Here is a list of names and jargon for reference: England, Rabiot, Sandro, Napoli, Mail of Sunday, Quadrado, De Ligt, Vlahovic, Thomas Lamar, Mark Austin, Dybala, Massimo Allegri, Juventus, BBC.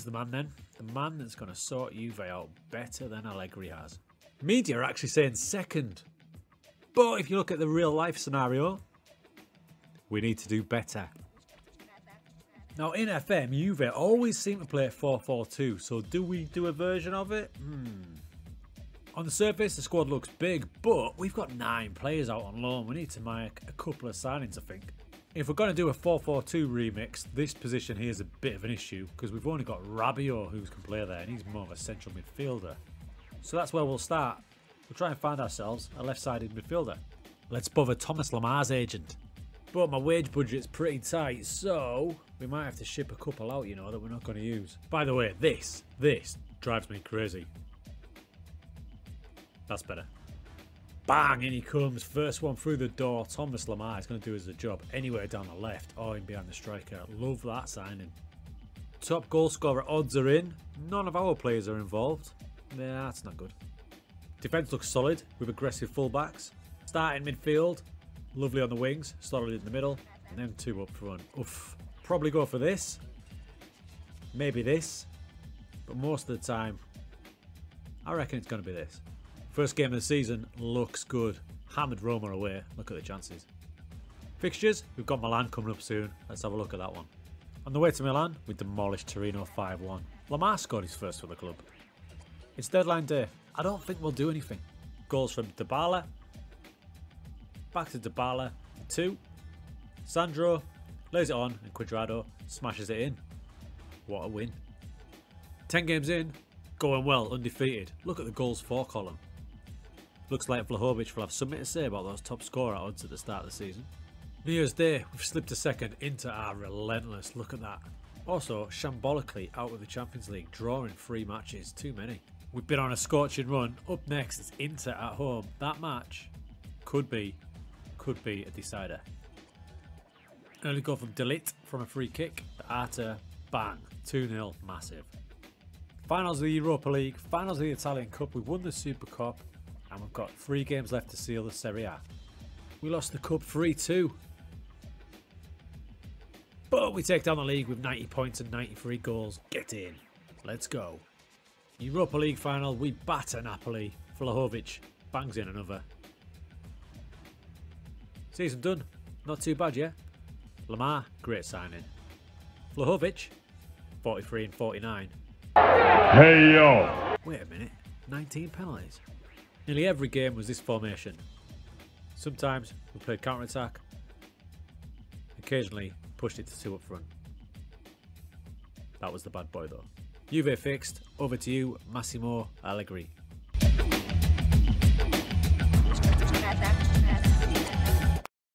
Here's the man then. The man that's going to sort Juve out better than Allegri has. Media are actually saying second. But if you look at the real life scenario, we need to do better. Now in FM, Juve always seem to play 4-4-2, so do we do a version of it? On the surface, the squad looks big, but we've got 9 players out on loan. We need to make a couple of signings, I think. If we're going to do a 4-4-2 remix, this position here is a bit of an issue because we've only got Rabiot who can play there, and he's more of a central midfielder. So that's where we'll start. We'll try and find ourselves a left-sided midfielder. Let's bother Thomas Lamar's agent. But my wage budget's pretty tight, so we might have to ship a couple out, you know, that we're not going to use. By the way, this drives me crazy. That's better. Bang, in he comes. First one through the door. Thomas Lamar is going to do his job anywhere down the left or in behind the striker. Love that signing. Top goal scorer odds are in. None of our players are involved. Nah, that's not good. Defence looks solid with aggressive fullbacks. Starting midfield. Lovely on the wings, solid in the middle, and then 2 up front. Oof. Probably go for this. Maybe this. But most of the time, I reckon it's going to be this. First game of the season looks good. Hammered Roma away. Look at the chances. Fixtures, we've got Milan coming up soon. Let's have a look at that one. On the way to Milan, we demolished Torino 5-1. Lamar scored his first for the club. It's deadline day. I don't think we'll do anything. Goals from Dybala. Back to Dybala, 2. Sandro lays it on and Quadrado smashes it in. What a win. 10 games in, going well, undefeated. Look at the goals for column. Looks like Vlahovic will have something to say about those top scorer odds at the start of the season. New Year's Day, we've slipped a second into our relentless, look at that. Also, shambolically out of the Champions League, drawing 3 matches, too many. We've been on a scorching run. Up next is Inter at home. That match could be a decider. Early goal from De Ligt from a free kick. Arta, bang, 2-0, massive. Finals of the Europa League, finals of the Italian Cup, we've won the Super Cup, and we've got 3 games left to seal the Serie A. We lost the Cup 3-2. But we take down the league with 90 points and 93 goals. Get in. Let's go. Europa League final, we batter Napoli. Vlahovic bangs in another. Season done. Not too bad, yeah? Lamar, great signing. Vlahovic, 43 and 49. Hey, yo! Wait a minute, 19 penalties. Nearly every game was this formation. Sometimes we played counter-attack. Occasionally pushed it to 2 up front. That was the bad boy, though. Juve fixed. Over to you, Massimo Allegri.